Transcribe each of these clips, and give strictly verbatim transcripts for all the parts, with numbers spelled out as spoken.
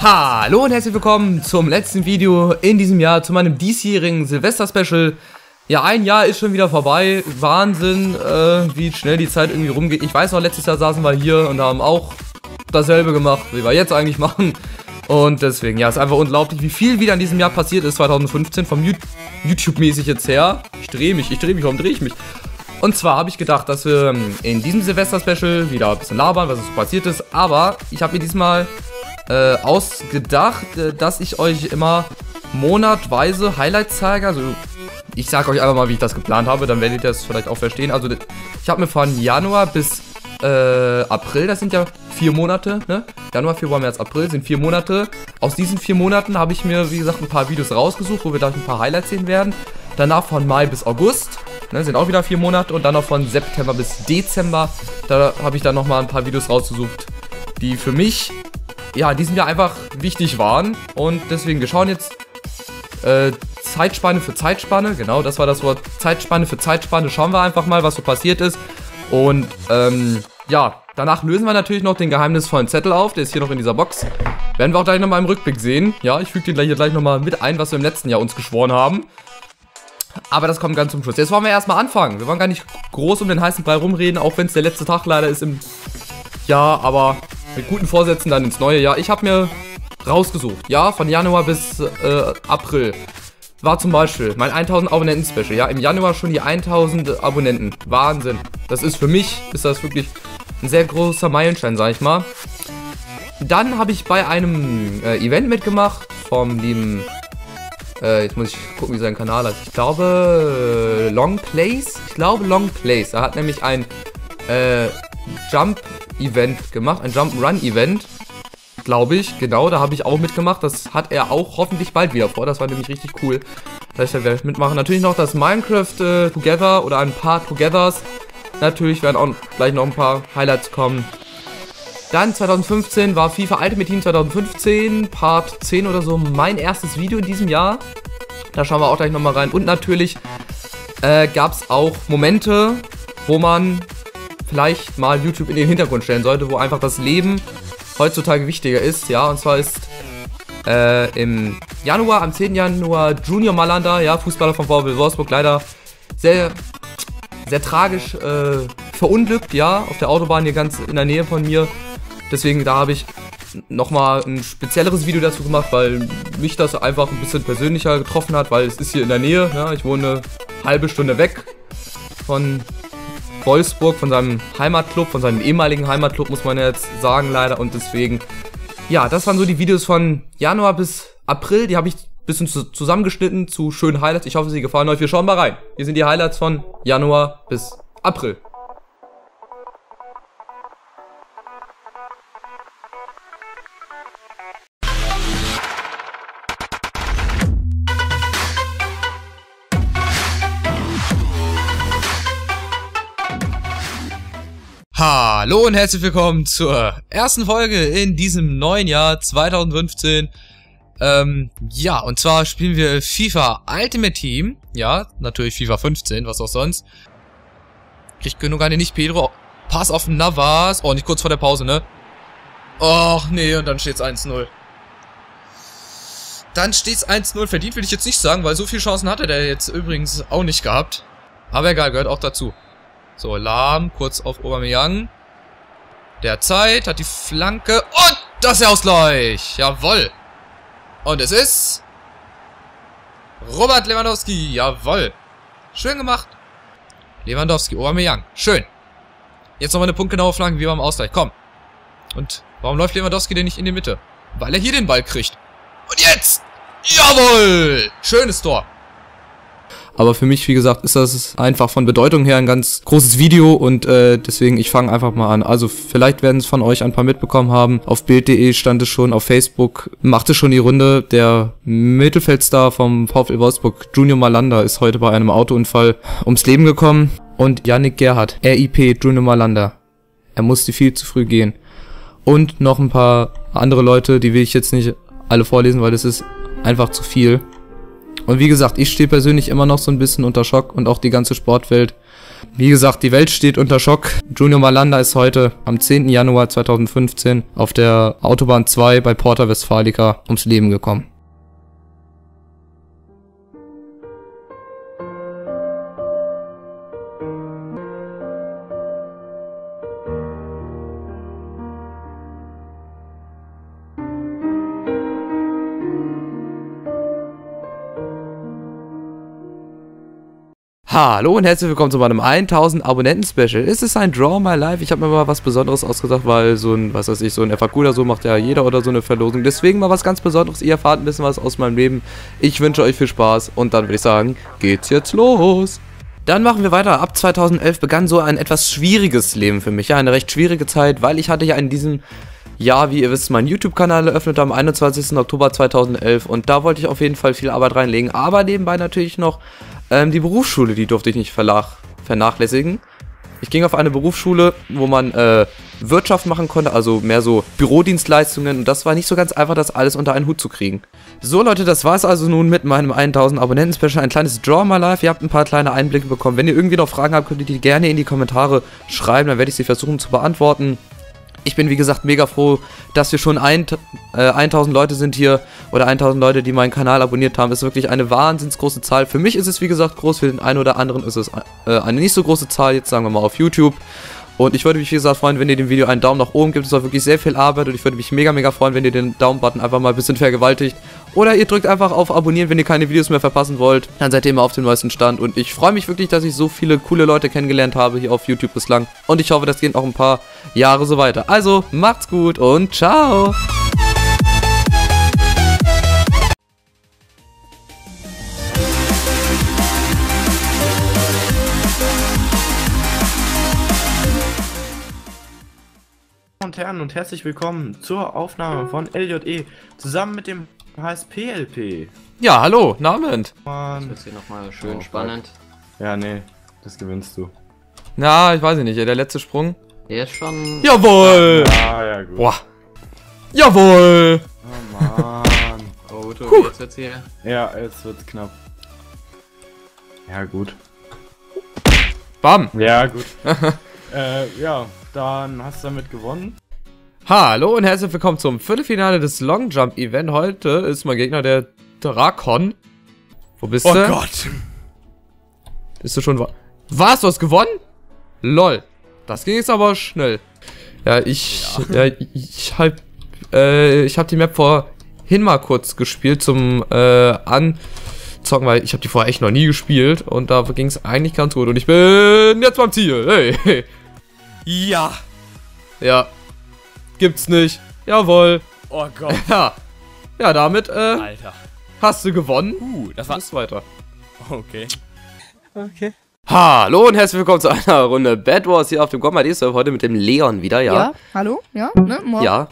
Hallo und herzlich willkommen zum letzten Video in diesem Jahr, zu meinem diesjährigen Silvester-Special. Ja, ein Jahr ist schon wieder vorbei. Wahnsinn, äh, wie schnell die Zeit irgendwie rumgeht. Ich weiß noch, letztes Jahr saßen wir hier und haben auch dasselbe gemacht, wie wir jetzt eigentlich machen. Und deswegen, ja, ist einfach unglaublich, wie viel wieder in diesem Jahr passiert ist, zwanzig fünfzehn, vom YouTube-mäßig jetzt her. Ich drehe mich, ich drehe mich, warum drehe ich mich? Und zwar habe ich gedacht, dass wir in diesem Silvester-Special wieder ein bisschen labern, was so passiert ist. Aber ich habe mir diesmal äh, ausgedacht, dass ich euch immer monatweise Highlights zeige. Also ich sage euch einfach mal, wie ich das geplant habe, dann werdet ihr das vielleicht auch verstehen. Also ich habe mir von Januar bis Äh, April, das sind ja vier Monate, ne? Januar, Februar, März, April sind vier Monate. Aus diesen vier Monaten habe ich mir, wie gesagt, ein paar Videos rausgesucht, wo wir gleich ein paar Highlights sehen werden. Danach von Mai bis August, ne? Sind auch wieder vier Monate. Und dann noch von September bis Dezember, da habe ich dann nochmal ein paar Videos rausgesucht, die für mich, ja, in diesem Jahr einfach wichtig waren. Und deswegen, wir schauen jetzt äh, Zeitspanne für Zeitspanne, genau, das war das Wort, Zeitspanne für Zeitspanne. Schauen wir einfach mal, was so passiert ist. Und, ähm, ja, danach lösen wir natürlich noch den geheimnisvollen Zettel auf, der ist hier noch in dieser Box. Werden wir auch gleich nochmal im Rückblick sehen. Ja, ich füge den gleich hier gleich nochmal mit ein, was wir im letzten Jahr uns geschworen haben. Aber das kommt ganz zum Schluss. Jetzt wollen wir erstmal anfangen. Wir wollen gar nicht groß um den heißen Brei rumreden, auch wenn es der letzte Tag leider ist im Jahr, aber mit guten Vorsätzen dann ins neue Jahr. Ich habe mir rausgesucht, ja, von Januar bis äh, April. War zum Beispiel mein tausend Abonnenten Special, ja, im Januar schon die tausend Abonnenten, Wahnsinn. Das ist für mich, ist das wirklich ein sehr großer Meilenstein, sag ich mal. Dann habe ich bei einem äh, Event mitgemacht, vom lieben, äh, jetzt muss ich gucken, wie sein Kanal heißt, ich glaube, äh, Long Place, ich glaube Long Place. Er hat nämlich ein äh, Jump-Event gemacht, ein Jump-Run-Event. Glaube ich, genau, da habe ich auch mitgemacht. Das hat er auch hoffentlich bald wieder vor. Das war nämlich richtig cool. Vielleicht werde ich mitmachen. Natürlich noch das Minecraft äh, Together oder ein paar Togethers. Natürlich werden auch gleich noch ein paar Highlights kommen. Dann zwanzig fünfzehn war FIFA Ultimate Team zwanzig fünfzehn, Part zehn oder so. Mein erstes Video in diesem Jahr. Da schauen wir auch gleich nochmal rein. Und natürlich äh, gab es auch Momente, wo man vielleicht mal YouTube in den Hintergrund stellen sollte, wo einfach das Leben heutzutage wichtiger ist, ja, und zwar ist äh, im Januar, am zehnten Januar, Junior Malanda, ja, Fußballer von VfL Wolfsburg, leider sehr, sehr tragisch äh, verunglückt, ja, auf der Autobahn hier ganz in der Nähe von mir. Deswegen, da habe ich nochmal ein spezielleres Video dazu gemacht, weil mich das einfach ein bisschen persönlicher getroffen hat, weil es ist hier in der Nähe, ja, ich wohne eine halbe Stunde weg von Wolfsburg, von seinem Heimatclub, von seinem ehemaligen Heimatclub, muss man jetzt sagen, leider. Und deswegen, ja, das waren so die Videos von Januar bis April. Die habe ich ein bisschen zusammengeschnitten zu schönen Highlights. Ich hoffe, sie gefallen euch. Wir schauen mal rein. Hier sind die Highlights von Januar bis April. Hallo und herzlich willkommen zur ersten Folge in diesem neuen Jahr zwanzig fünfzehn. Ähm, ja, und zwar spielen wir FIFA Ultimate Team. Ja, natürlich FIFA fünfzehn, was auch sonst. Kriegt genug an den nicht, Pedro. Pass auf Navas. Oh, nicht kurz vor der Pause, ne? Och, nee, und dann steht's eins null. Dann steht's eins null. Verdient will ich jetzt nicht sagen, weil so viele Chancen hatte der jetzt übrigens auch nicht gehabt. Aber egal, gehört auch dazu. So, Lahm, kurz auf Aubameyang. Derzeit hat die Flanke. Und das ist der Ausgleich. Jawohl. Und es ist Robert Lewandowski. Jawohl. Schön gemacht. Lewandowski, Aubameyang. Schön. Jetzt nochmal eine punktgenaue Flanke wie beim Ausgleich. Komm. Und warum läuft Lewandowski denn nicht in die Mitte? Weil er hier den Ball kriegt. Und jetzt. Jawohl. Schönes Tor. Aber für mich, wie gesagt, ist das einfach von Bedeutung her ein ganz großes Video und äh, deswegen, ich fange einfach mal an. Also vielleicht werden es von euch ein paar mitbekommen haben. Auf Bild punkt de stand es schon, auf Facebook machte schon die Runde. Der Mittelfeldstar vom VfL Wolfsburg, Junior Malanda, ist heute bei einem Autounfall ums Leben gekommen. Und Yannick Gerhardt, R I P, Junior Malanda. Er musste viel zu früh gehen. Und noch ein paar andere Leute, die will ich jetzt nicht alle vorlesen, weil das ist einfach zu viel. Und wie gesagt, ich stehe persönlich immer noch so ein bisschen unter Schock und auch die ganze Sportwelt, Wie gesagt, die Welt steht unter Schock. Junior Malanda ist heute am zehnten Januar zweitausendfünfzehn auf der Autobahn zwei bei Porta Westfalica ums Leben gekommen. Hallo und herzlich willkommen zu meinem tausend Abonnenten Special. Ist es ein Draw My Life? Ich habe mir mal was Besonderes ausgesagt, weil so ein, was weiß ich, so ein F A Q oder so macht ja jeder oder so eine Verlosung. Deswegen mal was ganz Besonderes. Ihr erfahrt ein bisschen was aus meinem Leben. Ich wünsche euch viel Spaß und dann würde ich sagen, geht's jetzt los. Dann machen wir weiter. Ab zweitausendelf begann so ein etwas schwieriges Leben für mich. Ja, eine recht schwierige Zeit, weil ich hatte ja in diesem... Ja, wie ihr wisst, mein YouTube-Kanal eröffnet am einundzwanzigsten Oktober zweitausendelf und da wollte ich auf jeden Fall viel Arbeit reinlegen, aber nebenbei natürlich noch ähm, die Berufsschule, die durfte ich nicht vernachlässigen. Ich ging auf eine Berufsschule, wo man äh, Wirtschaft machen konnte, also mehr so Bürodienstleistungen, und das war nicht so ganz einfach, das alles unter einen Hut zu kriegen. So Leute, das war's also nun mit meinem tausend Abonnenten Special, ein kleines Draw My Life. Ihr habt ein paar kleine Einblicke bekommen. Wenn ihr irgendwie noch Fragen habt, könnt ihr die gerne in die Kommentare schreiben, dann werde ich sie versuchen zu beantworten. Ich bin wie gesagt mega froh, dass wir schon ein, äh, tausend Leute sind hier oder tausend Leute, die meinen Kanal abonniert haben. Ist wirklich eine wahnsinnig große Zahl. Für mich ist es wie gesagt groß, für den einen oder anderen ist es äh, eine nicht so große Zahl, jetzt sagen wir mal auf YouTube. Und ich würde mich wie gesagt freuen, wenn ihr dem Video einen Daumen nach oben gebt. Es war wirklich sehr viel Arbeit und ich würde mich mega mega freuen, wenn ihr den Daumen-Button einfach mal ein bisschen vergewaltigt. Oder ihr drückt einfach auf Abonnieren, wenn ihr keine Videos mehr verpassen wollt. Dann seid ihr immer auf dem neuesten Stand. Und ich freue mich wirklich, dass ich so viele coole Leute kennengelernt habe hier auf YouTube bislang. Und ich hoffe, das geht auch ein paar Jahre so weiter. Also, macht's gut und ciao! Und Herren und herzlich willkommen zur Aufnahme von L J E zusammen mit dem H S P L P. Ja, hallo, Namend. Das wird hier nochmal schön oh, spannend. Ja, nee, das gewinnst du. Na, ich weiß nicht, der letzte Sprung. Der ist schon... Jawohl! Ah, ja, gut. Boah. Jawohl! Oh, Mann. Oh, Uto, huh. Jetzt wird's hier. Ja, jetzt wird's knapp. Ja, gut. Bam! Ja, gut. äh, ja, dann hast du damit gewonnen. Hallo und herzlich willkommen zum Viertelfinale des Long Jump Event. Heute ist mein Gegner der Drakon. Wo bist du? Oh Gott! Bist du schon... Was? Du hast gewonnen? Lol. Das ging jetzt aber schnell. Ja, ich... Ja, ja ich hab... Äh, ich hab die Map vorhin mal kurz gespielt zum äh, Anzocken, weil ich hab die vorher echt noch nie gespielt. Und da ging es eigentlich ganz gut. Und ich bin jetzt beim Ziel. Hey, hey. Ja. Ja. Gibt's nicht. Jawohl. Oh Gott. Ja, ja damit, äh, Alter. Hast du gewonnen. Uh, das war's weiter. Okay. Okay. Hallo und herzlich willkommen zu einer Runde Bad Wars hier auf dem Gomadis-Server. Heute mit dem Leon wieder, ja. Ja, hallo, ja, ne, morgen. Ja.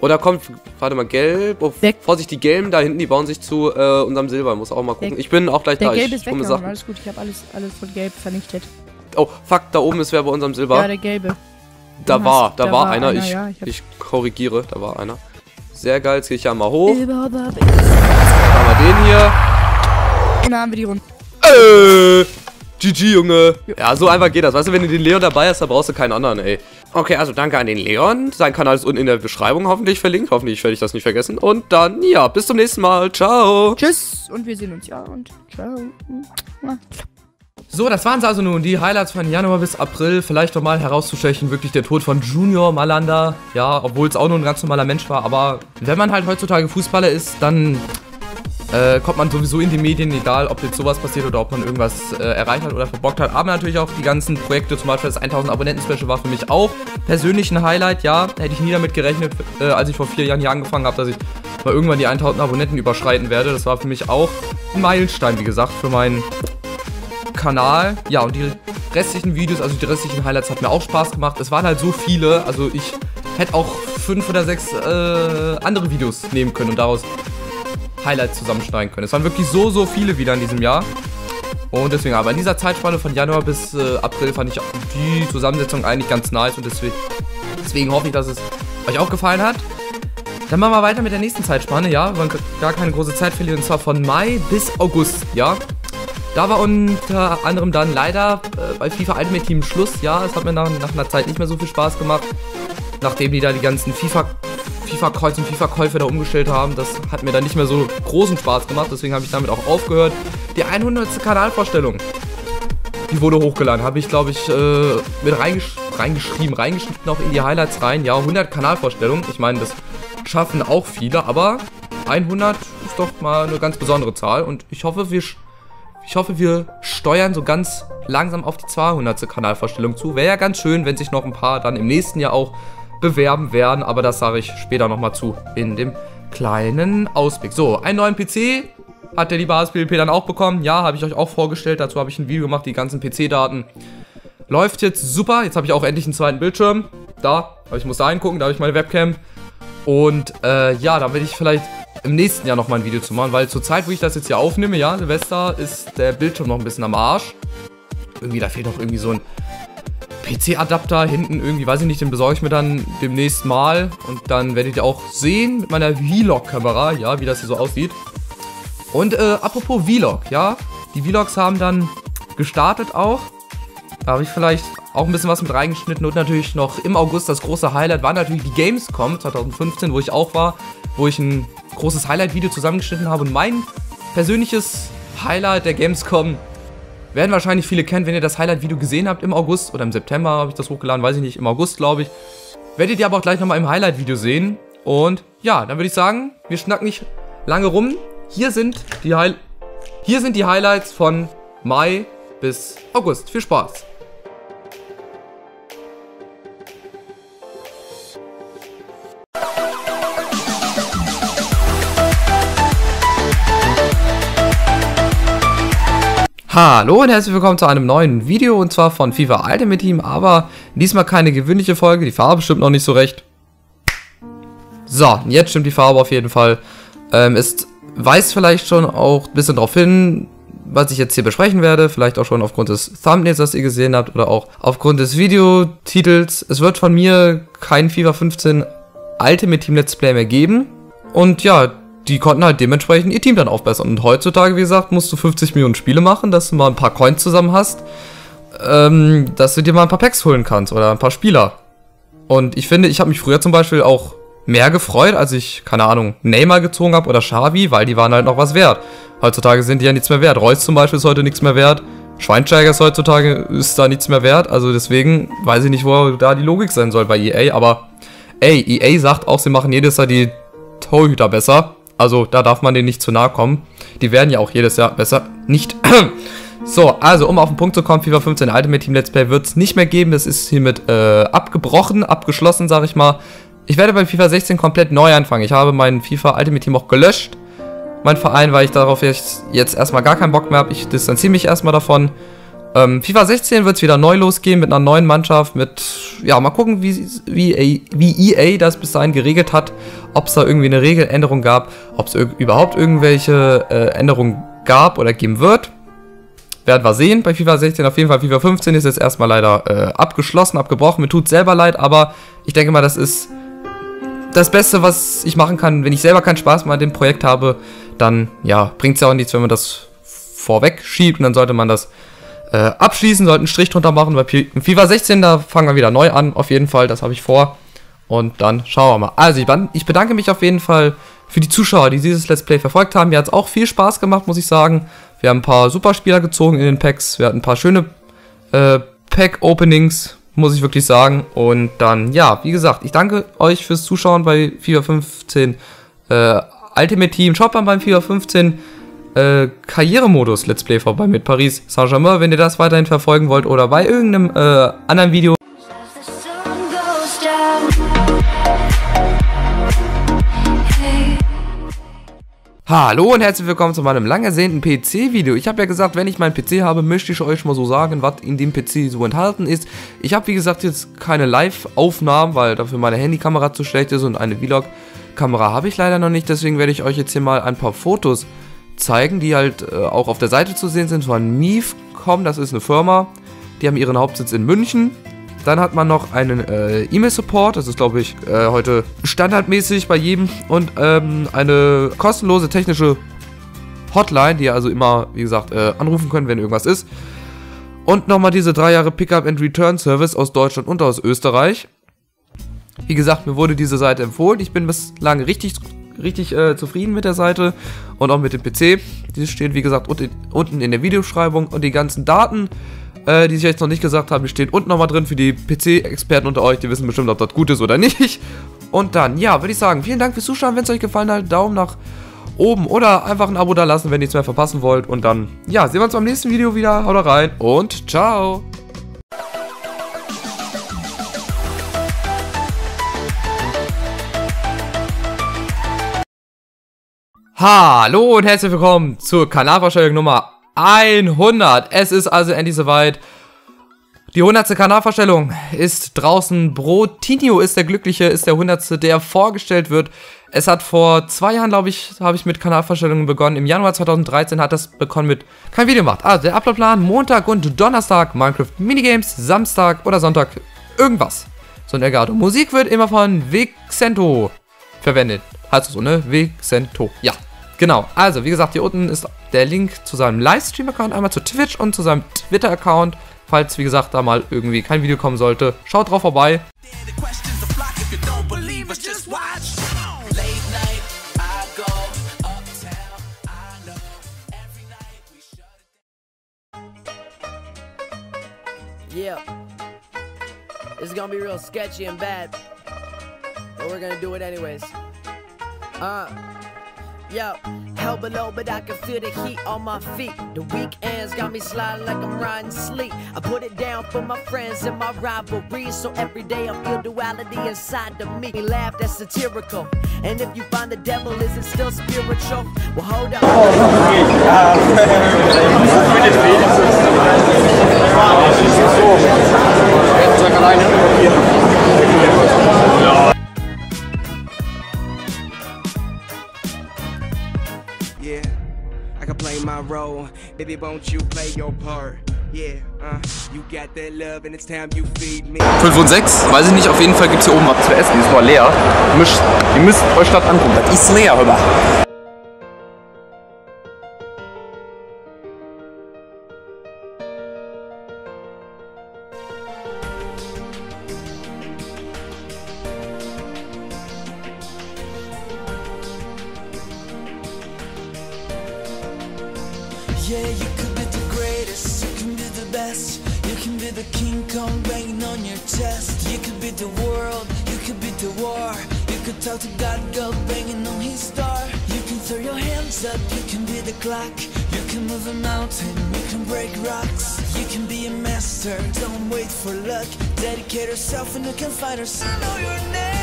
Oder kommt, warte mal, gelb. Oh, Vorsicht, die gelben da hinten, die bauen sich zu äh, unserem Silber. Muss auch mal gucken. Der, ich bin auch gleich der da. Gelb ich, ist weg, Sachen. Alles gut, ich habe alles, alles von gelb vernichtet. Oh, fuck, da oben ist wer bei unserem Silber. Ja, der gelbe. Da war, da, da war, war einer, einer. Ich, ja, ich, ich korrigiere, da war einer. Sehr geil, jetzt gehe ich ja mal hoch. Dann haben wir den hier. Und dann haben wir die Runde. Äh, G G, Junge. Ja, so einfach geht das. Weißt du, wenn du den Leon dabei hast, da brauchst du keinen anderen, ey. Okay, also danke an den Leon. Sein Kanal ist unten in der Beschreibung hoffentlich verlinkt. Hoffentlich werde ich das nicht vergessen. Und dann, ja, bis zum nächsten Mal. Ciao. Tschüss. Und wir sehen uns, ja. Und ciao. So, das waren es also nun, die Highlights von Januar bis April. Vielleicht nochmal herauszustechen, wirklich der Tod von Junior Malanda. Ja, obwohl es auch nur ein ganz normaler Mensch war. Aber wenn man halt heutzutage Fußballer ist, dann äh, kommt man sowieso in die Medien, egal ob jetzt sowas passiert oder ob man irgendwas äh, erreicht hat oder verbockt hat. Aber natürlich auch die ganzen Projekte, zum Beispiel das tausend Abonnenten Special war für mich auch persönlich ein Highlight. Ja, hätte ich nie damit gerechnet, äh, als ich vor vier Jahren hier angefangen habe, dass ich mal irgendwann die tausend Abonnenten überschreiten werde. Das war für mich auch ein Meilenstein, wie gesagt, für meinen... Kanal. Ja, und die restlichen Videos, also die restlichen Highlights, hat mir auch Spaß gemacht. Es waren halt so viele, also ich hätte auch fünf oder sechs äh, andere Videos nehmen können und daraus Highlights zusammenschneiden können. Es waren wirklich so, so viele wieder in diesem Jahr. Und deswegen, aber in dieser Zeitspanne von Januar bis äh, April fand ich die Zusammensetzung eigentlich ganz nice und deswegen, deswegen hoffe ich, dass es euch auch gefallen hat. Dann machen wir weiter mit der nächsten Zeitspanne, ja. Wir wollen gar keine große Zeit verlieren, und zwar von Mai bis August, ja. Da war unter anderem dann leider äh, bei FIFA Ultimate Team Schluss. Ja, es hat mir nach, nach einer Zeit nicht mehr so viel Spaß gemacht, nachdem die da die ganzen FIFA FIFA-Kreuz und FIFA-Käufe da umgestellt haben. Das hat mir dann nicht mehr so großen Spaß gemacht, deswegen habe ich damit auch aufgehört. Die hundert. Kanalvorstellung, die wurde hochgeladen, habe ich glaube ich äh, mit reingesch reingeschrieben, reingeschnitten auch in die Highlights rein. Ja, hundert Kanalvorstellungen, ich meine, das schaffen auch viele, aber hundert ist doch mal eine ganz besondere Zahl und ich hoffe, wir... Ich hoffe, wir steuern so ganz langsam auf die zweihundert. Kanalvorstellung zu. Wäre ja ganz schön, wenn sich noch ein paar dann im nächsten Jahr auch bewerben werden. Aber das sage ich später nochmal zu in dem kleinen Ausblick. So, einen neuen P C hat der liebe H S P L P dann auch bekommen. Ja, habe ich euch auch vorgestellt. Dazu habe ich ein Video gemacht, die ganzen P C-Daten. Läuft jetzt super. Jetzt habe ich auch endlich einen zweiten Bildschirm. Da, aber ich muss da hingucken, da habe ich meine Webcam. Und äh, ja, da will ich vielleicht im nächsten Jahr nochmal ein Video zu machen, weil zur Zeit, wo ich das jetzt hier aufnehme, ja, Silvester, ist der Bildschirm noch ein bisschen am Arsch. Irgendwie, da fehlt noch irgendwie so ein P C-Adapter hinten, irgendwie, weiß ich nicht, den besorge ich mir dann demnächst mal. Und dann werdet ihr auch sehen mit meiner Vlog-Kamera, ja, wie das hier so aussieht. Und äh, apropos Vlog, ja, die Vlogs haben dann gestartet auch. Da habe ich vielleicht auch ein bisschen was mit reingeschnitten und natürlich noch im August das große Highlight war natürlich die Gamescom zwanzig fünfzehn, wo ich auch war, wo ich ein großes Highlight-Video zusammengeschnitten habe und mein persönliches Highlight der Gamescom werden wahrscheinlich viele kennen, wenn ihr das Highlight-Video gesehen habt im August oder im September habe ich das hochgeladen, weiß ich nicht, im August glaube ich. Werdet ihr aber auch gleich nochmal im Highlight-Video sehen und ja, dann würde ich sagen, wir schnacken nicht lange rum. Hier sind die, Hi- hier sind die Highlights von Mai bis August. Viel Spaß! Hallo und herzlich willkommen zu einem neuen Video und zwar von FIFA Ultimate Team, aber diesmal keine gewöhnliche Folge, die Farbe stimmt noch nicht so recht. So, jetzt stimmt die Farbe auf jeden Fall. Ähm, es weist vielleicht schon auch ein bisschen darauf hin, was ich jetzt hier besprechen werde, vielleicht auch schon aufgrund des Thumbnails, das ihr gesehen habt oder auch aufgrund des Videotitels. Es wird von mir kein FIFA fünfzehn Ultimate Team Let's Play mehr geben und ja, die konnten halt dementsprechend ihr Team dann aufbessern. Und heutzutage, wie gesagt, musst du fünfzig Millionen Spiele machen, dass du mal ein paar Coins zusammen hast, ähm, dass du dir mal ein paar Packs holen kannst oder ein paar Spieler. Und ich finde, ich habe mich früher zum Beispiel auch mehr gefreut, als ich, keine Ahnung, Neymar gezogen habe oder Xavi, weil die waren halt noch was wert. Heutzutage sind die ja nichts mehr wert. Reus zum Beispiel ist heute nichts mehr wert. Schweinsteiger ist heutzutage ist da nichts mehr wert. Also deswegen weiß ich nicht, wo da die Logik sein soll bei E A. Aber ey, E A sagt auch, sie machen jedes Jahr die Torhüter besser. Also, da darf man denen nicht zu nahe kommen. Die werden ja auch jedes Jahr besser. Nicht. So, also, um auf den Punkt zu kommen, FIFA fünfzehn Ultimate Team Let's Play wird es nicht mehr geben. Das ist hiermit äh, abgebrochen, abgeschlossen, sage ich mal. Ich werde bei FIFA sechzehn komplett neu anfangen. Ich habe mein FIFA Ultimate Team auch gelöscht. Mein Verein, weil ich darauf jetzt, jetzt erstmal gar keinen Bock mehr habe. Ich distanziere mich erstmal davon. Ähm, FIFA sechzehn wird es wieder neu losgehen mit einer neuen Mannschaft, mit, ja, mal gucken, wie, wie, wie E A das bis dahin geregelt hat, ob es da irgendwie eine Regeländerung gab, ob es überhaupt irgendwelche äh, Änderungen gab oder geben wird. Werden wir sehen bei FIFA sechzehn, auf jeden Fall FIFA fünfzehn ist jetzt erstmal leider äh, abgeschlossen, abgebrochen, mir tut selber leid, aber ich denke mal, das ist das Beste, was ich machen kann, wenn ich selber keinen Spaß mehr an dem Projekt habe, dann, ja, bringt es ja auch nichts, wenn man das vorweg schiebt und dann sollte man das Äh, abschließen, sollten einen Strich drunter machen, bei FIFA sechzehn, da fangen wir wieder neu an, auf jeden Fall, das habe ich vor und dann schauen wir mal. Also ich bedanke mich auf jeden Fall für die Zuschauer, die dieses Let's Play verfolgt haben, mir hat es auch viel Spaß gemacht, muss ich sagen, wir haben ein paar super Spieler gezogen in den Packs, wir hatten ein paar schöne äh, Pack-Openings, muss ich wirklich sagen und dann, ja, wie gesagt, ich danke euch fürs Zuschauen bei FIFA fünfzehn äh, Ultimate Team, schaut mal beim FIFA fünfzehn Äh, Karrieremodus Let's Play vorbei mit Paris Saint-Germain, wenn ihr das weiterhin verfolgen wollt oder bei irgendeinem äh, anderen Video. Hallo und herzlich willkommen zu meinem lang ersehnten P C-Video. Ich habe ja gesagt, wenn ich meinen P C habe, möchte ich euch mal so sagen, was in dem P C so enthalten ist. Ich habe, wie gesagt, jetzt keine Live-Aufnahmen, weil dafür meine Handykamera zu schlecht ist und eine Vlog-Kamera habe ich leider noch nicht. Deswegen werde ich euch jetzt hier mal ein paar Fotos zeigen, die halt äh, auch auf der Seite zu sehen sind von Miefcom, das ist eine Firma, die haben ihren Hauptsitz in München. Dann hat man noch einen äh, E-Mail-Support, das ist glaube ich äh, heute standardmäßig bei jedem und ähm, eine kostenlose technische Hotline, die ihr also immer, wie gesagt, äh, anrufen könnt, wenn irgendwas ist. Und nochmal diese drei Jahre Pickup and Return Service aus Deutschland und aus Österreich. Wie gesagt, mir wurde diese Seite empfohlen. Ich bin bislang richtig, richtig äh, zufrieden mit der Seite und auch mit dem P C. Die steht, wie gesagt, unten, unten in der Videobeschreibung. Und die ganzen Daten, äh, die ich jetzt noch nicht gesagt habe, die stehen unten nochmal drin für die P C-Experten unter euch. Die wissen bestimmt, ob das gut ist oder nicht. Und dann, ja, würde ich sagen, vielen Dank fürs Zuschauen. Wenn es euch gefallen hat, Daumen nach oben oder einfach ein Abo da lassen, wenn ihr nichts mehr verpassen wollt. Und dann, ja, sehen wir uns beim nächsten Video wieder. Haut rein und ciao. Hallo und herzlich willkommen zur Kanalvorstellung Nummer hundert. Es ist also endlich soweit. Die hundertste Kanalvorstellung ist draußen. Brotinho ist der Glückliche, ist der hundertste, der vorgestellt wird. Es hat vor zwei Jahren, glaube ich, habe ich mit Kanalvorstellungen begonnen. Im Januar zweitausenddreizehn hat das begonnen mit kein Video gemacht. Also der Uploadplan Montag und Donnerstag, Minecraft Minigames, Samstag oder Sonntag, irgendwas. So ein Elgato. Musik wird immer von Vicento verwendet. Heißt so, ne? Vicento. Ja. Genau, also wie gesagt, hier unten ist der Link zu seinem Livestream-Account, einmal zu Twitch und zu seinem Twitter-Account. Falls, wie gesagt, da mal irgendwie kein Video kommen sollte, schaut drauf vorbei. Yeah, it's gonna be real sketchy and bad, but we're gonna do it anyways. Uh. Yo, hell below, but I can feel the heat on my feet. The weekends got me sliding like I'm riding sleep. I put it down for my friends and my rivalries, so every day I feel duality inside of me. We laugh, that's satirical. And if you find the devil, is it still spiritual? Well, hold up. Oh, my role, baby, won't you play your part? Yeah, uh, you got that love and it's time you feed me. fünf und sechs, weiß ich nicht, auf jeden Fall gibt's hier oben was zu essen, die ist mal leer. Mischt, ihr müsst euch das angucken, das ist leer, hör mal. Yeah, you could be the greatest, you can be the best. You can be the King Kong banging on your chest. You could be the world, you could be the war. You could talk to God, go banging on his star. You can throw your hands up, you can be the clock. You can move a mountain, you can break rocks. You can be a master, don't wait for luck. Dedicate yourself and you can find yourself. I know your name.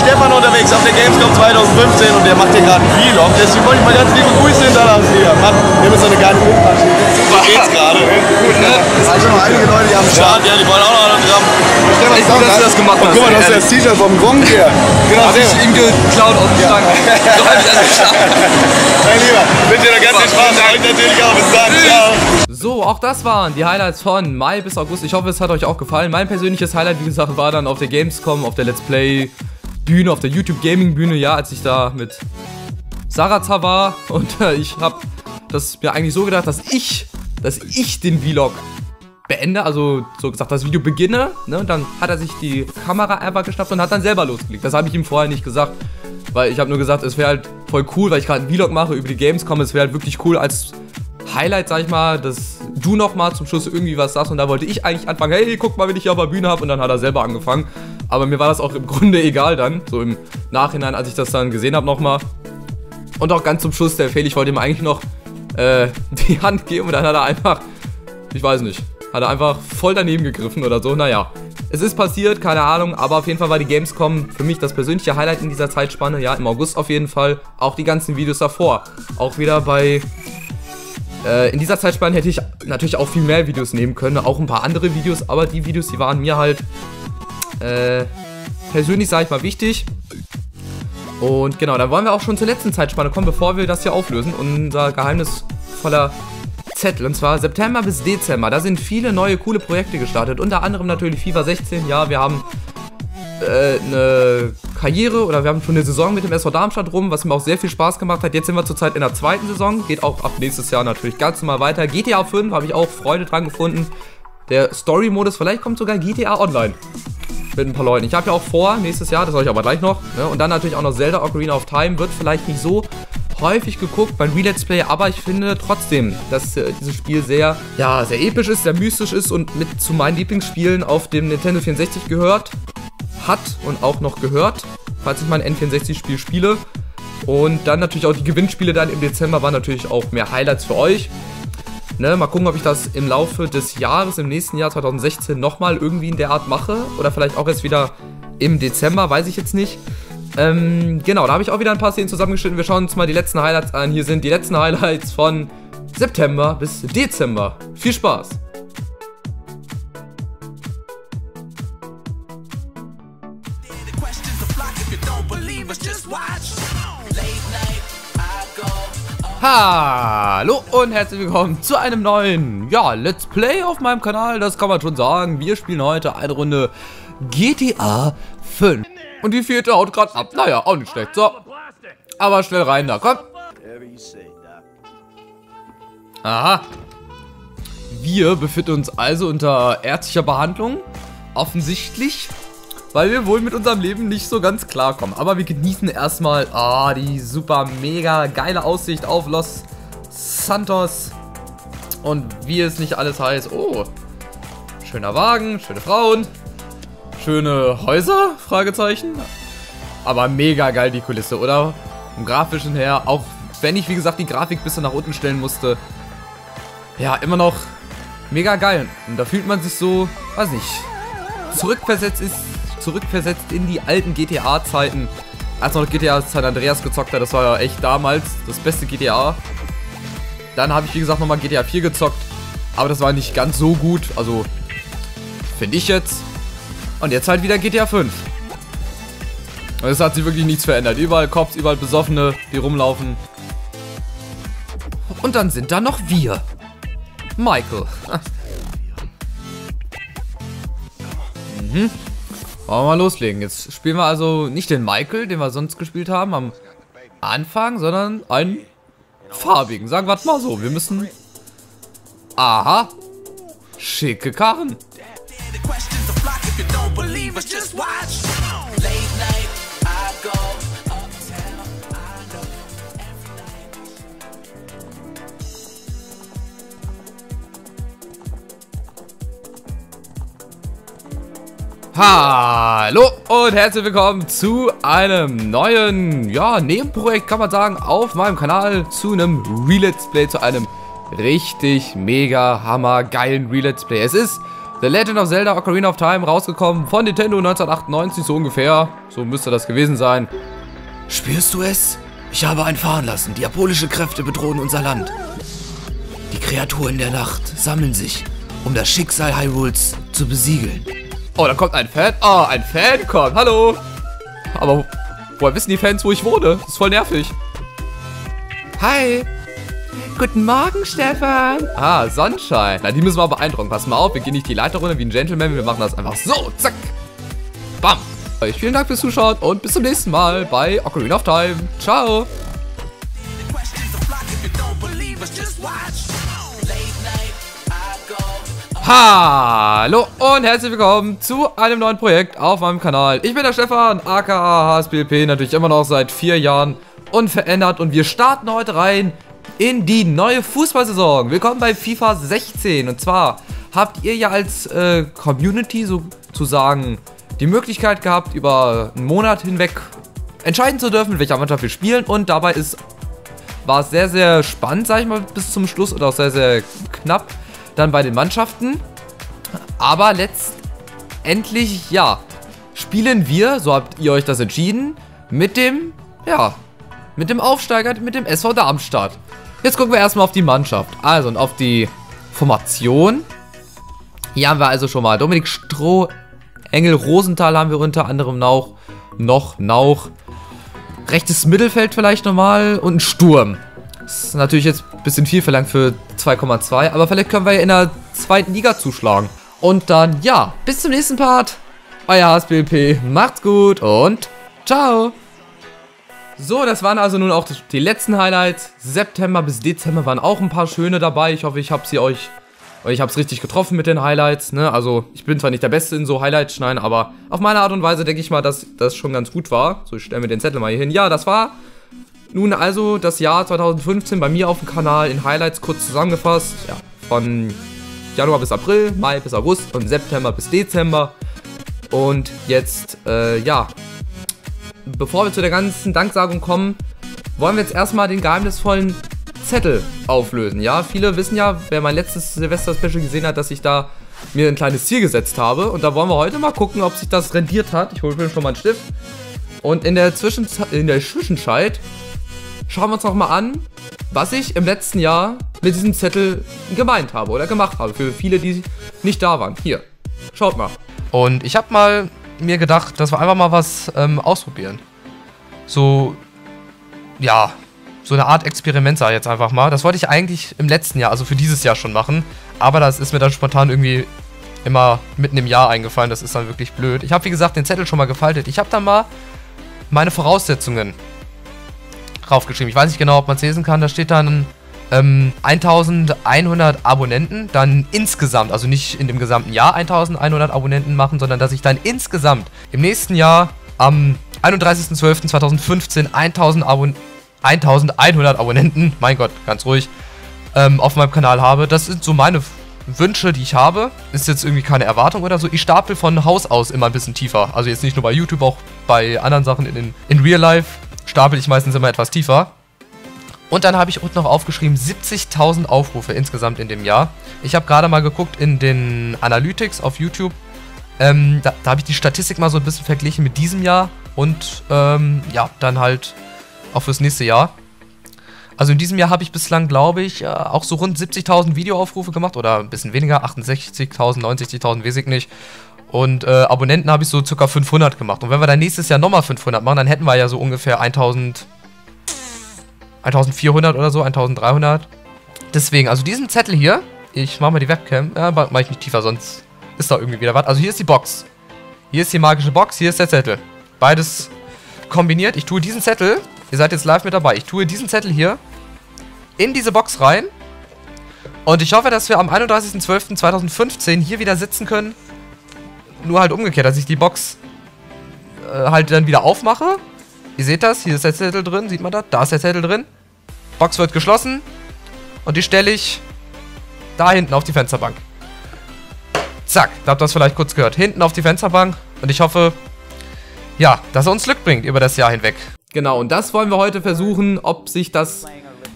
Stefan unterwegs auf der Gamescom zweitausendfünfzehn und der macht hier gerade einen Vlog, deswegen wollte ich mal ganz liebe Grüße hinterlassen hier. Mann, wir müssen so eine geile Hochparty. So geht's gerade. Gut, ne? Das sind schon mal einige Leute, die haben Start. Ja, die wollen auch noch ein Autogramm. Stefan, ich glaube, dass du das gemacht hast. Guck mal, du hast das T-Shirt vom Gronk hier. Genau, hab ich ihm geklaut auf die Stange. Mein Lieber, wünsche dir noch ganz viel Spaß. Euch natürlich auch. Bis dann. Ciao. So, auch das waren die Highlights von Mai bis August. Ich hoffe, es hat euch auch gefallen. Mein persönliches Highlight, wie gesagt, war dann auf der Gamescom, auf der Let's Play Bühne, auf der YouTube Gaming Bühne, ja, als ich da mit Sarazar war und äh, ich habe das mir eigentlich so gedacht, dass ich, dass ich den Vlog beende, also so gesagt das Video beginne, ne, und dann hat er sich die Kamera einfach geschnappt und hat dann selber losgelegt. Das habe ich ihm vorher nicht gesagt, weil ich habe nur gesagt, es wäre halt voll cool, weil ich gerade einen Vlog mache über die Gamescom, es wäre halt wirklich cool als Highlight, sag ich mal, dass du nochmal zum Schluss irgendwie was sagst und da wollte ich eigentlich anfangen, hey, guck mal, wenn ich hier auf der Bühne habe und dann hat er selber angefangen. Aber mir war das auch im Grunde egal dann, so im Nachhinein, als ich das dann gesehen habe nochmal. Und auch ganz zum Schluss, der Felix wollte ihm eigentlich noch äh, die Hand geben und dann hat er einfach, ich weiß nicht, hat er einfach voll daneben gegriffen oder so, naja. Es ist passiert, keine Ahnung, aber auf jeden Fall war die Gamescom für mich das persönliche Highlight in dieser Zeitspanne. Ja, im August auf jeden Fall. Auch die ganzen Videos davor. Auch wieder bei... Äh, in dieser Zeitspanne hätte ich natürlich auch viel mehr Videos nehmen können. Auch ein paar andere Videos, aber die Videos, die waren mir halt... Äh, persönlich, sage ich mal, wichtig. Und genau, dann wollen wir auch schon zur letzten Zeitspanne kommen, bevor wir das hier auflösen. Unser geheimnisvoller Zettel. Und zwar September bis Dezember. Da sind viele neue, coole Projekte gestartet. Unter anderem natürlich FIFA sechzehn. Ja, wir haben äh, eine Karriere oder wir haben schon eine Saison mit dem S V Darmstadt rum, was mir auch sehr viel Spaß gemacht hat. Jetzt sind wir zurzeit in der zweiten Saison. Geht auch ab nächstes Jahr natürlich ganz normal weiter. G T A fünf habe ich auch Freude dran gefunden. Der Story-Modus. Vielleicht kommt sogar G T A Online mit ein paar Leuten. Ich habe ja auch vor, nächstes Jahr, das sage ich aber gleich noch, ne? Und dann natürlich auch noch Zelda Ocarina of Time. Wird vielleicht nicht so häufig geguckt beim Re-Let's Play, aber ich finde trotzdem, dass äh, dieses Spiel sehr, ja, sehr episch ist, sehr mystisch ist und mit zu meinen Lieblingsspielen auf dem Nintendo vierundsechzig gehört hat und auch noch gehört, falls ich mein N vierundsechzig-Spiel spiele. Und dann natürlich auch die Gewinnspiele dann im Dezember waren natürlich auch mehr Highlights für euch. Ne, mal gucken, ob ich das im Laufe des Jahres, im nächsten Jahr zweitausendsechzehn nochmal irgendwie in der Art mache. Oder vielleicht auch jetzt wieder im Dezember, weiß ich jetzt nicht. Ähm, genau, da habe ich auch wieder ein paar Szenen zusammengeschnitten. Wir schauen uns mal die letzten Highlights an. Hier sind die letzten Highlights von September bis Dezember. Viel Spaß! Hallo und herzlich willkommen zu einem neuen, ja, Let's Play auf meinem Kanal, das kann man schon sagen. Wir spielen heute eine Runde G T A fünf. Und die vierte haut gerade ab, naja, auch nicht schlecht, so. Aber schnell rein da, komm. Aha. Wir befinden uns also unter ärztlicher Behandlung, offensichtlich, weil wir wohl mit unserem Leben nicht so ganz klarkommen. Aber wir genießen erstmal oh, die super mega geile Aussicht auf Los Santos. Und wie es nicht alles heißt. Oh, schöner Wagen, schöne Frauen, schöne Häuser, Fragezeichen. Aber mega geil die Kulisse, oder? Vom grafischen her, auch wenn ich, wie gesagt, die Grafik ein bisschen nach unten stellen musste. Ja, immer noch mega geil. Und da fühlt man sich so, weiß nicht, zurückversetzt ist. zurückversetzt in die alten G T A-Zeiten, als noch G T A San Andreas gezockt hat. Das war ja echt damals das beste G T A. Dann habe ich, wie gesagt, nochmal G T A vier gezockt, aber das war nicht ganz so gut, also finde ich jetzt. Und jetzt halt wieder G T A fünf. Und es hat sich wirklich nichts verändert. Überall Cops, überall Besoffene, die rumlaufen. Und dann sind da noch wir. Michael. mhm. Wollen wir mal loslegen. Jetzt spielen wir also nicht den Michael, den wir sonst gespielt haben am Anfang, sondern einen farbigen. Sagen wir mal so, wir müssen... Aha! Schicke Karren! Hallo und herzlich willkommen zu einem neuen, ja, Nebenprojekt, kann man sagen, auf meinem Kanal, zu einem Re-Let's Play, zu einem richtig mega hammergeilen Re-Let's Play. Es ist The Legend of Zelda Ocarina of Time rausgekommen von Nintendo neunzehnhundertachtundneunzig, so ungefähr, so müsste das gewesen sein. Spürst du es? Ich habe einen fahren lassen, diabolische Kräfte bedrohen unser Land. Die Kreaturen der Nacht sammeln sich, um das Schicksal Hyrules zu besiegeln. Oh, da kommt ein Fan. Oh, ein Fan kommt. Hallo. Aber woher wissen die Fans, wo ich wohne? Das ist voll nervig. Hi. Guten Morgen, Stefan. Ah, Sonnenschein. Na, die müssen wir beeindrucken. Pass mal auf, wir gehen nicht die Leiter runter wie ein Gentleman. Wir machen das einfach so. Zack. Bam. Euch vielen Dank fürs Zuschauen und bis zum nächsten Mal bei Ocarina of Time. Ciao. Hallo und herzlich willkommen zu einem neuen Projekt auf meinem Kanal. Ich bin der Stefan, aka H S P L P, natürlich immer noch seit vier Jahren unverändert. Und wir starten heute rein in die neue Fußballsaison. Willkommen bei FIFA sechzehn. Und zwar habt ihr ja als äh, Community sozusagen die Möglichkeit gehabt, über einen Monat hinweg entscheiden zu dürfen, mit welcher Mannschaft wir spielen. Und dabei ist, war es sehr, sehr spannend, sag ich mal, bis zum Schluss oder auch sehr, sehr knapp. Dann bei den Mannschaften, aber letzt, endlich, ja, spielen wir, so habt ihr euch das entschieden, mit dem, ja, mit dem Aufsteiger, mit dem S V Darmstadt. Jetzt gucken wir erstmal auf die Mannschaft. Also, und auf die Formation. Hier haben wir also schon mal Dominik Stroh, Engel Rosenthal haben wir unter anderem noch, noch, noch. Rechtes Mittelfeld vielleicht nochmal und ein Sturm. Das ist natürlich jetzt ein bisschen viel verlangt für zwei Komma zwei, aber vielleicht können wir ja in der zweiten Liga zuschlagen. Und dann, ja, bis zum nächsten Part. Euer H S P L P, macht's gut und ciao. So, das waren also nun auch die letzten Highlights. September bis Dezember waren auch ein paar schöne dabei. Ich hoffe, ich habe sie euch, ich habe es richtig getroffen mit den Highlights. Ne? Also, ich bin zwar nicht der Beste in so Highlights schneiden, aber auf meine Art und Weise denke ich mal, dass das schon ganz gut war. So, ich stelle mir den Zettel mal hier hin. Ja, das war nun also das Jahr zweitausendfünfzehn bei mir auf dem Kanal in Highlights kurz zusammengefasst. Ja, von Januar bis April, Mai bis August und September bis Dezember. Und jetzt, äh, ja, bevor wir zu der ganzen Danksagung kommen, wollen wir jetzt erstmal den geheimnisvollen Zettel auflösen. Ja, viele wissen ja, wer mein letztes Silvester-Special gesehen hat, dass ich da mir ein kleines Ziel gesetzt habe. Und da wollen wir heute mal gucken, ob sich das rendiert hat. Ich hole mir schon mal einen Stift. Und in der Zwischenzeit, in der Zwischenzeit schauen wir uns noch mal an, was ich im letzten Jahr mit diesem Zettel gemeint habe oder gemacht habe. Für viele, die nicht da waren. Hier, schaut mal. Und ich habe mal mir gedacht, dass wir einfach mal was ähm, ausprobieren. So, ja, so eine Art Experiment sage ich jetzt einfach mal. Das wollte ich eigentlich im letzten Jahr, also für dieses Jahr schon machen. Aber das ist mir dann spontan irgendwie immer mitten im Jahr eingefallen. Das ist dann wirklich blöd. Ich habe, wie gesagt, den Zettel schon mal gefaltet. Ich habe dann mal meine Voraussetzungen raufgeschrieben. Ich weiß nicht genau, ob man es lesen kann. Da steht dann ähm, eintausendeinhundert Abonnenten. Dann insgesamt, also nicht in dem gesamten Jahr eintausendeinhundert Abonnenten machen, sondern dass ich dann insgesamt im nächsten Jahr am einunddreißigsten zwölften zweitausendfünfzehn eintausend Abon- eintausendeinhundert Abonnenten, mein Gott, ganz ruhig, ähm, auf meinem Kanal habe. Das sind so meine Wünsche, die ich habe. Ist jetzt irgendwie keine Erwartung oder so. Ich stapel von Haus aus immer ein bisschen tiefer. Also jetzt nicht nur bei YouTube, auch bei anderen Sachen in, in, in Real Life. Stapel ich meistens immer etwas tiefer. Und dann habe ich unten noch aufgeschrieben, siebzigtausend Aufrufe insgesamt in dem Jahr. Ich habe gerade mal geguckt in den Analytics auf YouTube. Ähm, da da habe ich die Statistik mal so ein bisschen verglichen mit diesem Jahr. Und ähm, ja, dann halt auch fürs nächste Jahr. Also in diesem Jahr habe ich bislang, glaube ich, auch so rund siebzigtausend Videoaufrufe gemacht. Oder ein bisschen weniger, achtundsechzigtausend, neunundsechzigtausend, weiß ich nicht. Und äh, Abonnenten habe ich so ca. fünfhundert gemacht. Und wenn wir dann nächstes Jahr nochmal fünfhundert machen, dann hätten wir ja so ungefähr eintausend, eintausendvierhundert oder so, eintausenddreihundert. Deswegen, also diesen Zettel hier, ich mache mal die Webcam, ja, mache ich nicht tiefer, sonst ist da irgendwie wieder was. Also hier ist die Box. Hier ist die magische Box, hier ist der Zettel. Beides kombiniert. Ich tue diesen Zettel, ihr seid jetzt live mit dabei, ich tue diesen Zettel hier in diese Box rein. Und ich hoffe, dass wir am einunddreißigsten zwölften zweitausendfünfzehn hier wieder sitzen können. Nur halt umgekehrt, dass ich die Box äh, halt dann wieder aufmache. Ihr seht das, hier ist der Zettel drin, sieht man das? Da ist der Zettel drin. Box wird geschlossen. Und die stelle ich da hinten auf die Fensterbank. Zack, da habt ihr das vielleicht kurz gehört. Hinten auf die Fensterbank. Und ich hoffe, ja, dass er uns Glück bringt über das Jahr hinweg. Genau, und das wollen wir heute versuchen, ob sich das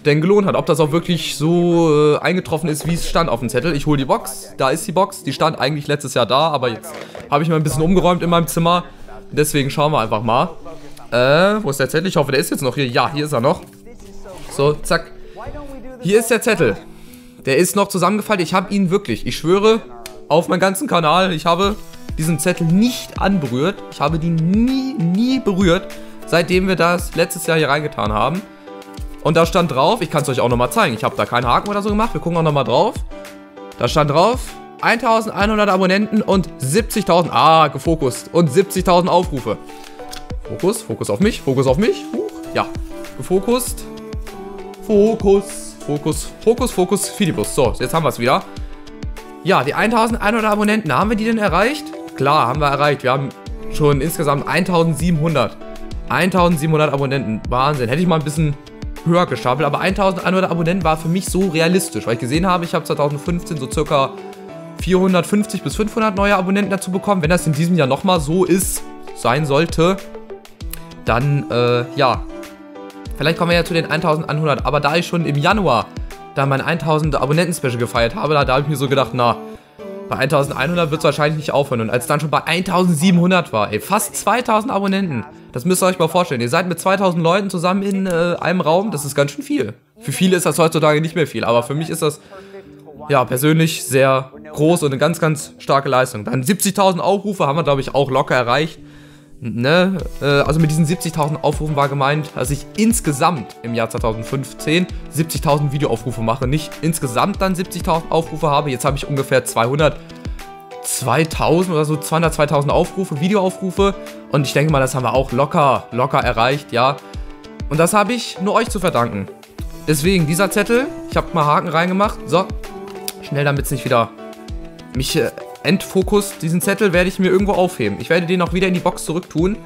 denn gelohnt hat. Ob das auch wirklich so äh, eingetroffen ist, wie es stand auf dem Zettel. Ich hole die Box, da ist die Box. Die stand eigentlich letztes Jahr da, aber jetzt habe ich mal ein bisschen umgeräumt in meinem Zimmer. Deswegen schauen wir einfach mal. Äh, wo ist der Zettel? Ich hoffe, der ist jetzt noch hier. Ja, hier ist er noch. So, zack. Hier ist der Zettel. Der ist noch zusammengefaltet. Ich habe ihn wirklich, ich schwöre, auf meinen ganzen Kanal, ich habe diesen Zettel nicht anberührt. Ich habe den nie, nie berührt, seitdem wir das letztes Jahr hier reingetan haben. Und da stand drauf, ich kann es euch auch nochmal zeigen, ich habe da keinen Haken oder so gemacht, wir gucken auch nochmal drauf. Da stand drauf, eintausendeinhundert Abonnenten und siebzigtausend, ah, gefokust, und siebzigtausend Aufrufe. Fokus, Fokus auf mich, Fokus auf mich, Huch, ja, gefokust, Fokus, Fokus, Fokus, Fokus, Filibus. So, jetzt haben wir es wieder. Ja, die eintausendeinhundert Abonnenten, haben wir die denn erreicht? Klar, haben wir erreicht, wir haben schon insgesamt eintausendsiebenhundert. eintausendsiebenhundert Abonnenten, Wahnsinn, hätte ich mal ein bisschen höher gestapelt, aber eintausendeinhundert Abonnenten war für mich so realistisch, weil ich gesehen habe, ich habe zweitausendfünfzehn so circa vierhundertfünfzig bis fünfhundert neue Abonnenten dazu bekommen. Wenn das in diesem Jahr nochmal so ist, sein sollte, dann, äh, ja, vielleicht kommen wir ja zu den eintausendeinhundert, aber da ich schon im Januar da mein tausend Abonnenten Special gefeiert habe, da, da habe ich mir so gedacht, na, Bei eintausendeinhundert wird es wahrscheinlich nicht aufhören. Und als es dann schon bei eintausendsiebenhundert war, ey, fast zweitausend Abonnenten. Das müsst ihr euch mal vorstellen. Ihr seid mit zweitausend Leuten zusammen in äh, einem Raum. Das ist ganz schön viel. Für viele ist das heutzutage nicht mehr viel. Aber für mich ist das, ja, persönlich sehr groß und eine ganz, ganz starke Leistung. Dann siebzigtausend Aufrufe haben wir, glaube ich, auch locker erreicht. Ne? Also mit diesen siebzigtausend Aufrufen war gemeint, dass ich insgesamt im Jahr zweitausendfünfzehn siebzigtausend Videoaufrufe mache, nicht insgesamt dann siebzigtausend Aufrufe habe. Jetzt habe ich ungefähr zweihundert zweitausend oder so, zweihundert zweitausend Aufrufe, Videoaufrufe, und ich denke mal, das haben wir auch locker, locker erreicht, ja. Und das habe ich nur euch zu verdanken. Deswegen dieser Zettel, ich habe mal Haken reingemacht, so, schnell, damit es nicht wieder mich... Äh, Endfokus, diesen Zettel werde ich mir irgendwo aufheben. Ich werde den auch wieder in die Box zurücktun.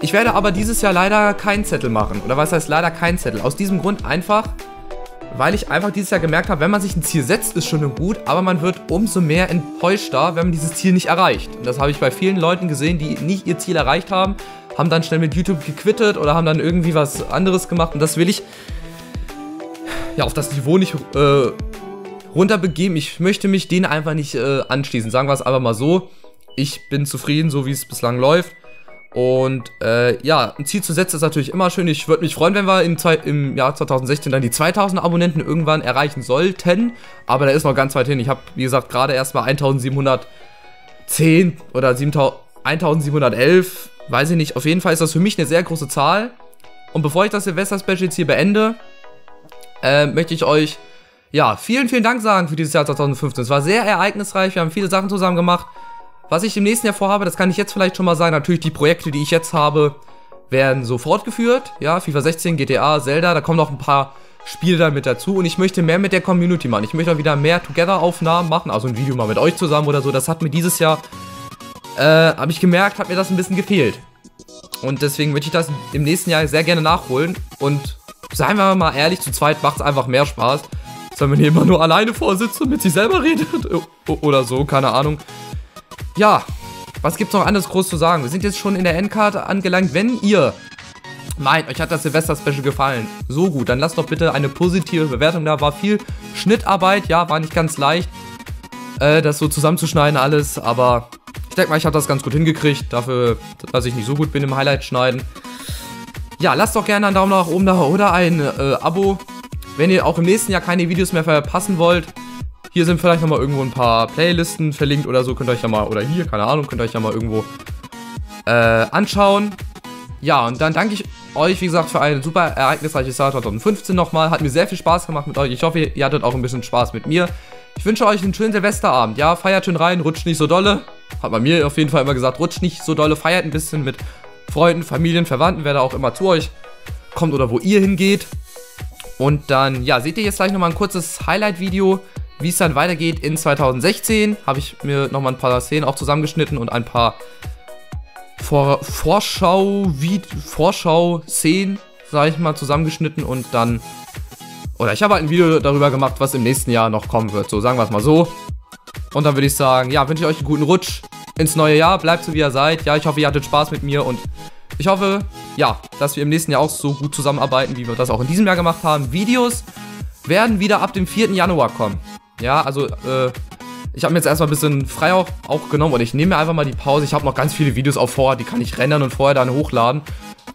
Ich werde aber dieses Jahr leider keinen Zettel machen. Oder was heißt leider keinen Zettel? Aus diesem Grund einfach, weil ich einfach dieses Jahr gemerkt habe, wenn man sich ein Ziel setzt, ist schon gut, aber man wird umso mehr enttäuschter, wenn man dieses Ziel nicht erreicht. Und das habe ich bei vielen Leuten gesehen, die nicht ihr Ziel erreicht haben, haben dann schnell mit YouTube gequittet oder haben dann irgendwie was anderes gemacht. Und das will ich ja auf das Niveau nicht... Äh, runterbegeben. Ich möchte mich denen einfach nicht äh, anschließen. Sagen wir es einfach mal so. Ich bin zufrieden, so wie es bislang läuft. Und äh, ja, ein Ziel zu setzen ist natürlich immer schön. Ich würde mich freuen, wenn wir im, im Jahr zweitausendsechzehn dann die zweitausend Abonnenten irgendwann erreichen sollten. Aber da ist noch ganz weit hin. Ich habe, wie gesagt, gerade erstmal eintausendsiebenhundertzehn oder eintausendsiebenhundertelf. Weiß ich nicht. Auf jeden Fall ist das für mich eine sehr große Zahl. Und bevor ich das Silvester-Special jetzt hier beende, äh, möchte ich euch... ja, vielen, vielen Dank sagen für dieses Jahr zweitausendfünfzehn. Es war sehr ereignisreich, wir haben viele Sachen zusammen gemacht. Was ich im nächsten Jahr vorhabe, das kann ich jetzt vielleicht schon mal sagen. Natürlich, die Projekte, die ich jetzt habe, werden so fortgeführt. Ja, FIFA sechzehn, G T A, Zelda, da kommen noch ein paar Spiele dann mit dazu. Und ich möchte mehr mit der Community machen. Ich möchte auch wieder mehr Together-Aufnahmen machen, also ein Video mal mit euch zusammen oder so. Das hat mir dieses Jahr, äh, habe ich gemerkt, hat mir das ein bisschen gefehlt. Und deswegen möchte ich das im nächsten Jahr sehr gerne nachholen. Und seien wir mal ehrlich, zu zweit macht es einfach mehr Spaß. Wenn man immer nur alleine vorsitzt und mit sich selber redet oder so, keine Ahnung. Ja, was gibt's noch anderes groß zu sagen? Wir sind jetzt schon in der Endkarte angelangt. Wenn ihr meint, euch hat das Silvester-Special gefallen, so gut, dann lasst doch bitte eine positive Bewertung da. War viel Schnittarbeit, ja, war nicht ganz leicht, äh, das so zusammenzuschneiden alles, aber ich denke mal, ich habe das ganz gut hingekriegt, dafür, dass ich nicht so gut bin im Highlight-Schneiden. Ja, lasst doch gerne einen Daumen nach oben da oder ein äh, Abo. Wenn ihr auch im nächsten Jahr keine Videos mehr verpassen wollt, hier sind vielleicht nochmal irgendwo ein paar Playlisten verlinkt oder so, könnt ihr euch ja mal, oder hier, keine Ahnung, könnt ihr euch ja mal irgendwo äh, anschauen. Ja, und dann danke ich euch, wie gesagt, für ein super ereignisreiches Jahr zweitausendfünfzehn nochmal. Hat mir sehr viel Spaß gemacht mit euch. Ich hoffe, ihr hattet auch ein bisschen Spaß mit mir. Ich wünsche euch einen schönen Silvesterabend. Ja, feiert schön rein, rutscht nicht so dolle. Hat man mir auf jeden Fall immer gesagt, rutscht nicht so dolle, feiert ein bisschen mit Freunden, Familien, Verwandten, wer da auch immer zu euch kommt oder wo ihr hingeht. Und dann, ja, seht ihr jetzt gleich nochmal ein kurzes Highlight-Video, wie es dann weitergeht in zweitausendsechzehn. Habe ich mir nochmal ein paar Szenen auch zusammengeschnitten und ein paar Vor Vorschau-Szenen, sage ich mal, zusammengeschnitten. Und dann, oder ich habe halt ein Video darüber gemacht, was im nächsten Jahr noch kommen wird. So, sagen wir es mal so. Und dann würde ich sagen, ja, wünsche ich euch einen guten Rutsch ins neue Jahr. Bleibt so, wie ihr seid. Ja, ich hoffe, ihr hattet Spaß mit mir und... ich hoffe, ja, dass wir im nächsten Jahr auch so gut zusammenarbeiten, wie wir das auch in diesem Jahr gemacht haben. Videos werden wieder ab dem vierten Januar kommen. Ja, also, äh, ich habe mir jetzt erstmal ein bisschen frei auch, auch genommen und ich nehme mir einfach mal die Pause. Ich habe noch ganz viele Videos auch vorher, die kann ich rendern und vorher dann hochladen.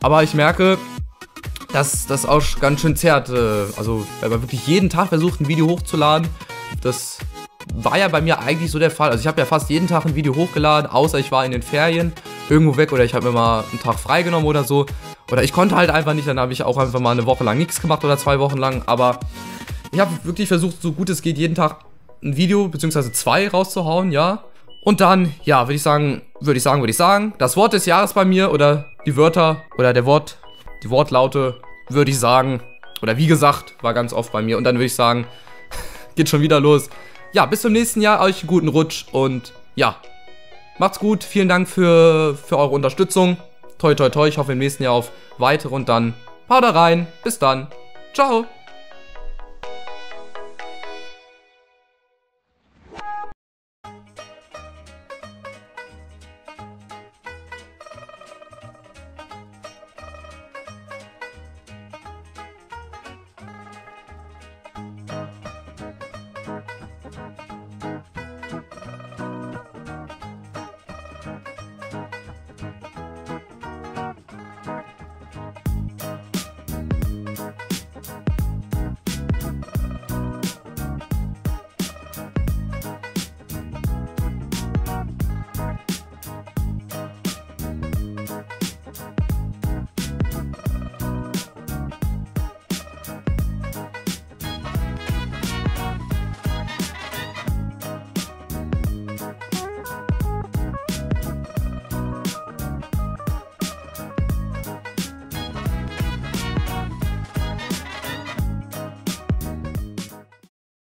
Aber ich merke, dass das auch ganz schön zerrt. Also, wenn man wirklich jeden Tag versucht, ein Video hochzuladen, das war ja bei mir eigentlich so der Fall. Also ich habe ja fast jeden Tag ein Video hochgeladen, außer ich war in den Ferien irgendwo weg oder ich habe mir mal einen Tag freigenommen oder so. Oder ich konnte halt einfach nicht, dann habe ich auch einfach mal eine Woche lang nichts gemacht oder zwei Wochen lang. Aber ich habe wirklich versucht, so gut es geht, jeden Tag ein Video bzw. zwei rauszuhauen, ja. Und dann, ja, würde ich sagen, würde ich sagen, würde ich sagen, das Wort des Jahres bei mir oder die Wörter oder der Wort, die Wortlaute würde ich sagen, oder wie gesagt, war ganz oft bei mir. Und dann würde ich sagen, geht schon wieder los. Ja, bis zum nächsten Jahr, euch einen guten Rutsch und ja, macht's gut. Vielen Dank für, für eure Unterstützung. Toi, toi, toi, ich hoffe im nächsten Jahr auf weitere und dann haut rein. Bis dann. Ciao.